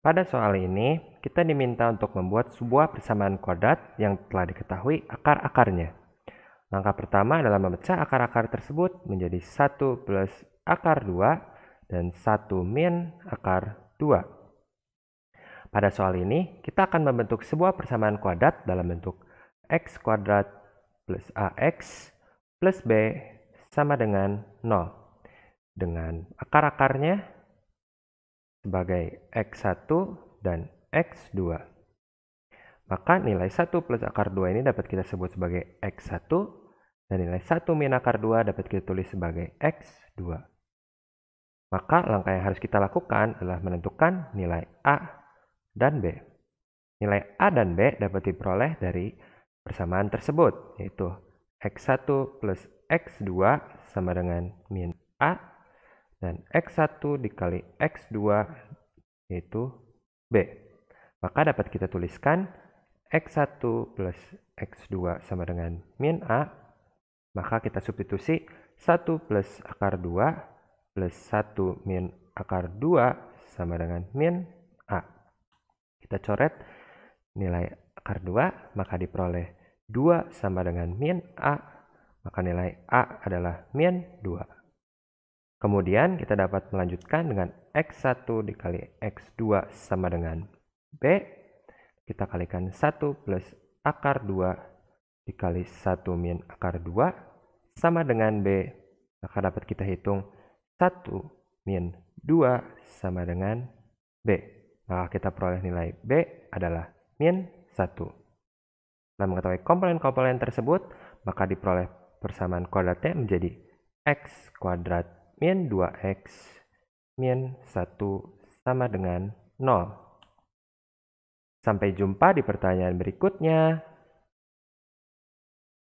Pada soal ini, kita diminta untuk membuat sebuah persamaan kodrat yang telah diketahui akar-akarnya. Langkah pertama adalah memecah akar-akar tersebut menjadi 1 plus akar 2 dan 1 min akar 2. Pada soal ini, kita akan membentuk sebuah persamaan kuadrat dalam bentuk x kuadrat plus ax plus b sama dengan 0. Dengan akar-akarnya sebagai x1 dan x2. Maka nilai 1 plus akar 2 ini dapat kita sebut sebagai x1 dan nilai 1 min akar 2 dapat kita tulis sebagai x2. Maka langkah yang harus kita lakukan adalah menentukan nilai a dan b. Nilai a dan b dapat diperoleh dari persamaan tersebut, yaitu x1 plus x2 sama dengan min a dan X1 dikali X2 yaitu B. Maka dapat kita tuliskan X1 plus X2 sama dengan min A. Maka kita substitusi 1 plus akar 2 plus 1 min akar 2 sama dengan min A. Kita coret nilai akar 2, maka diperoleh 2 sama dengan min A. Maka nilai A adalah min 2. Kemudian kita dapat melanjutkan dengan X1 dikali X2 sama dengan B. Kita kalikan 1 plus akar 2 dikali 1 min akar 2 sama dengan B. Maka dapat kita hitung 1 min 2 sama dengan B. Maka kita peroleh nilai B adalah min 1. Setelah mengetahui komponen-komponen tersebut, maka diperoleh persamaan kuadratnya menjadi X kuadrat min 2x min 1 sama dengan 0. Sampai jumpa di pertanyaan berikutnya.